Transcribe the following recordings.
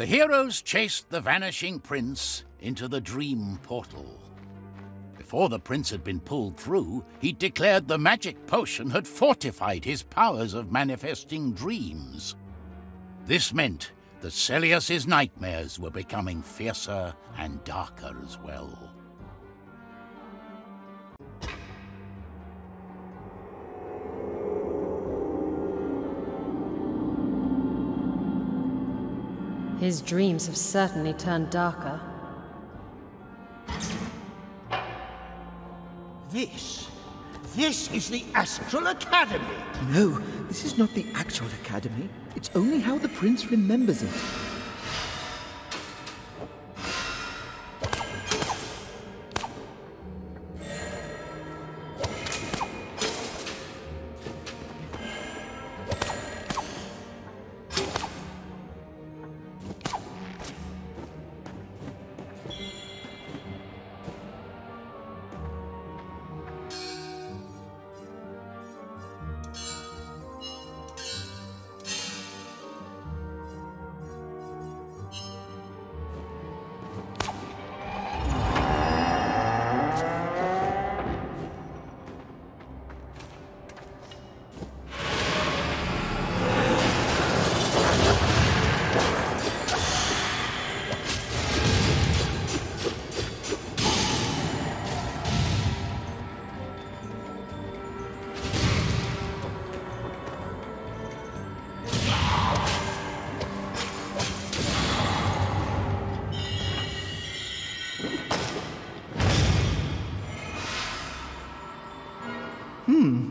The heroes chased the vanishing prince into the dream portal. Before the prince had been pulled through, he declared the magic potion had fortified his powers of manifesting dreams. This meant that Selius's nightmares were becoming fiercer and darker as well. His dreams have certainly turned darker. This is the Astral Academy! No, this is not the actual academy. It's only how the prince remembers it.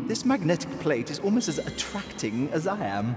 This magnetic plate is almost as attracting as I am.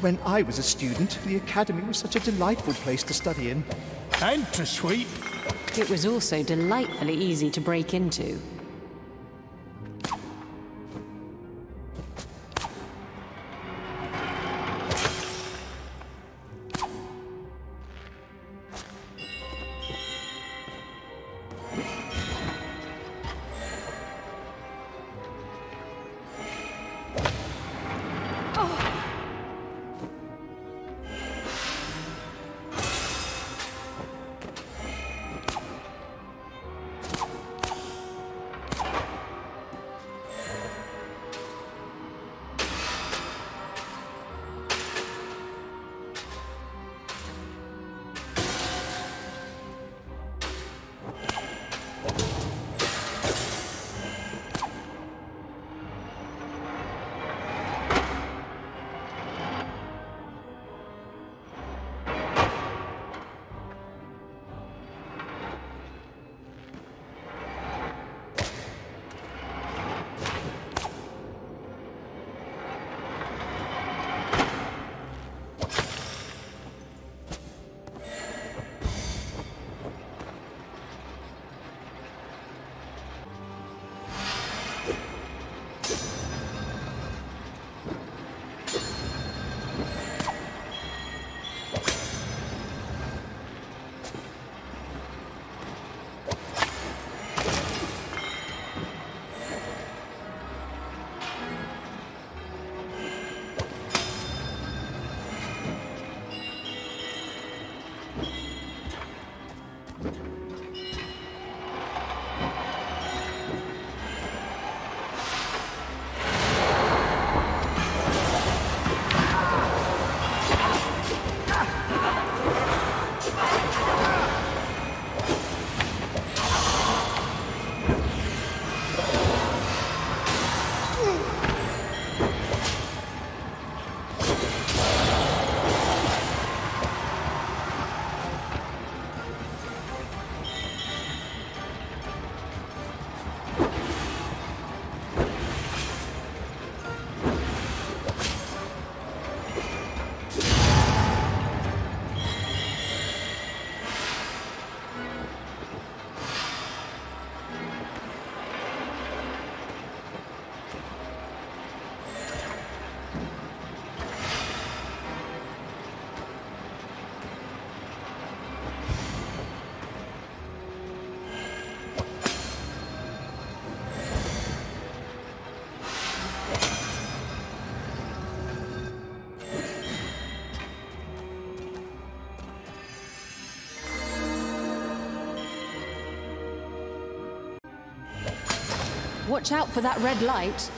When I was a student, the academy was such a delightful place to study in. And to sweep. It was also delightfully easy to break into. Watch out for that red light.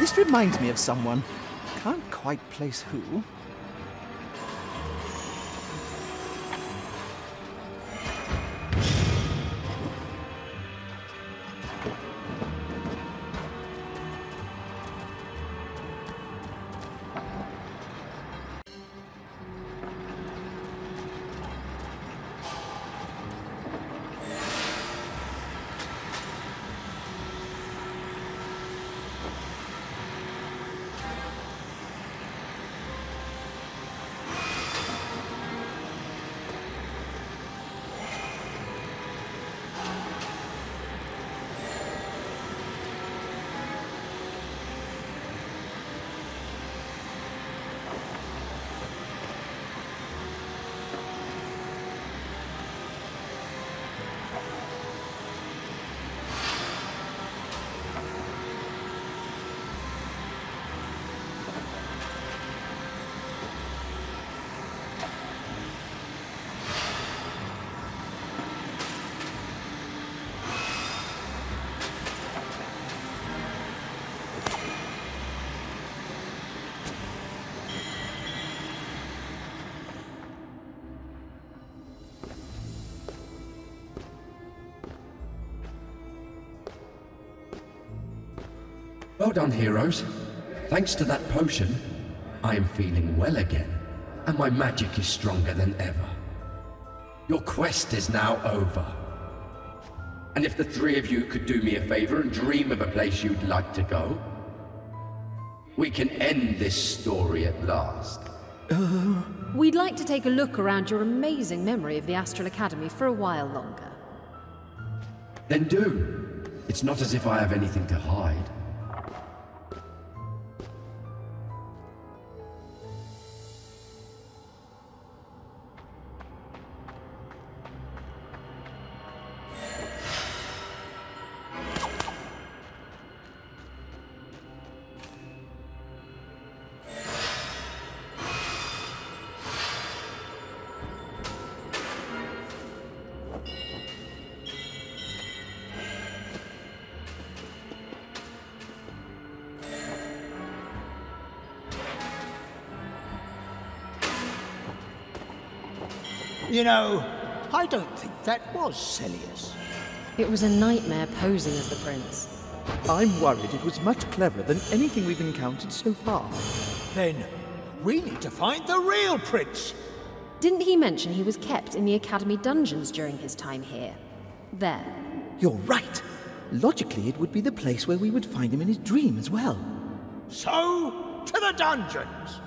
This reminds me of someone. Can't quite place who. Well done, heroes. Thanks to that potion, I am feeling well again, and my magic is stronger than ever. Your quest is now over. And if the three of you could do me a favor and dream of a place you'd like to go, we can end this story at last. We'd like to take a look around your amazing memory of the Astral Academy for a while longer. Then do. It's not as if I have anything to hide. You know, I don't think that was Selius. It was a nightmare posing as the prince. I'm worried it was much cleverer than anything we've encountered so far. Then we need to find the real prince. Didn't he mention he was kept in the Academy dungeons during his time here? There. You're right. Logically, it would be the place where we would find him in his dream as well. So, to the dungeons!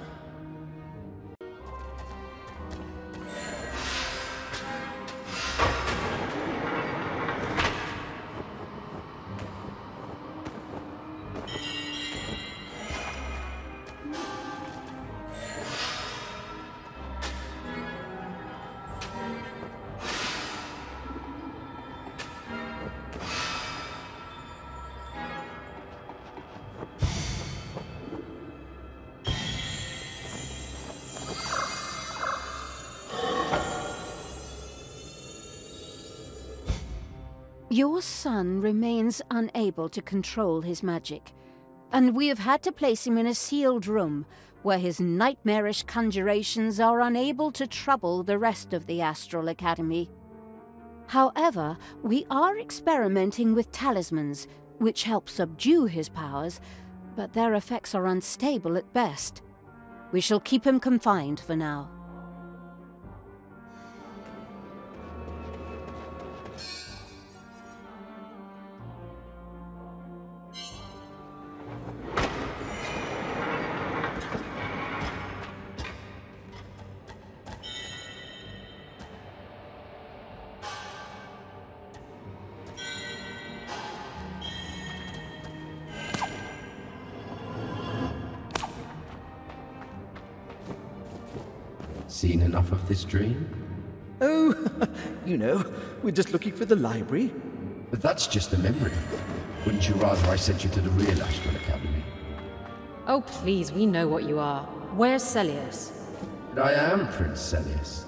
Your son remains unable to control his magic, and we have had to place him in a sealed room where his nightmarish conjurations are unable to trouble the rest of the Astral Academy. However, we are experimenting with talismans, which help subdue his powers, but their effects are unstable at best. We shall keep him confined for now. Seen enough of this dream? Oh, you know, we're just looking for the library. But that's just a memory. Wouldn't you rather I sent you to the real Astral Academy? Oh, please, we know what you are. Where's Selius? I am Prince Selius.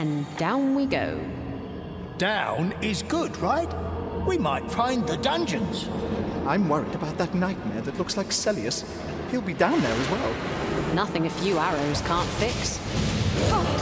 And down we go. Down is good, right? We might find the dungeons. I'm worried about that nightmare that looks like Selius. He'll be down there as well. Nothing a few arrows can't fix. Oh.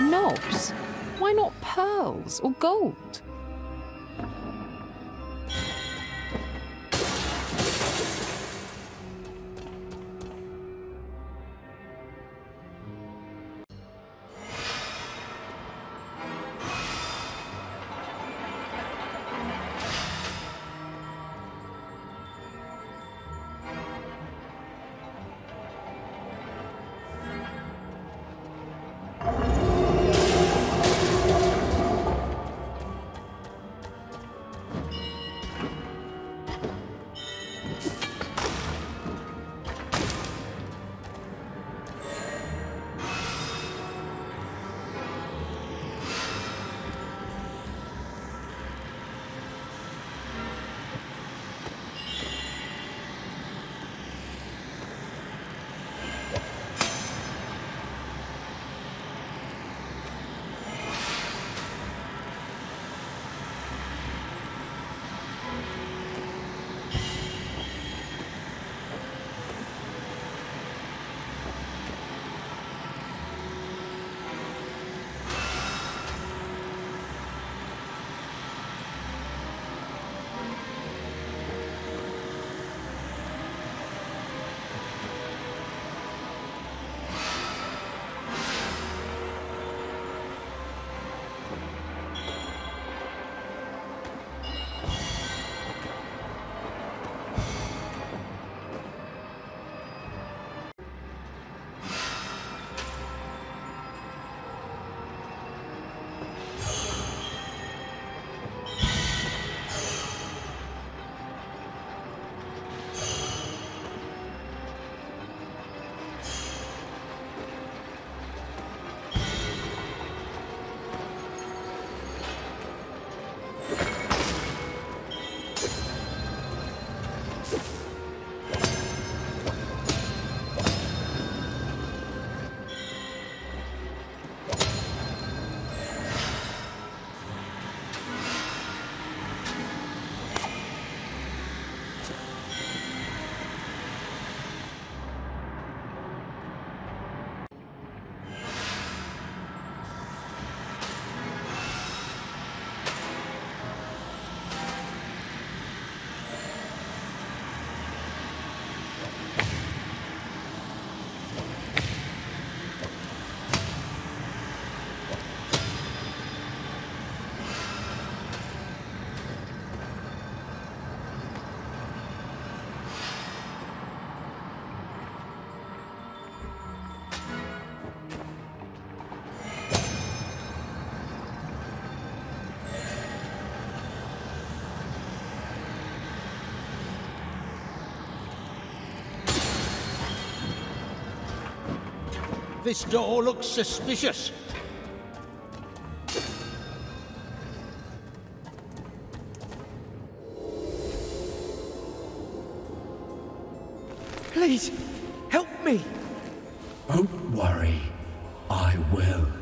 Knobs? Why not pearls or gold? This door looks suspicious. Please, help me. Don't worry, I will.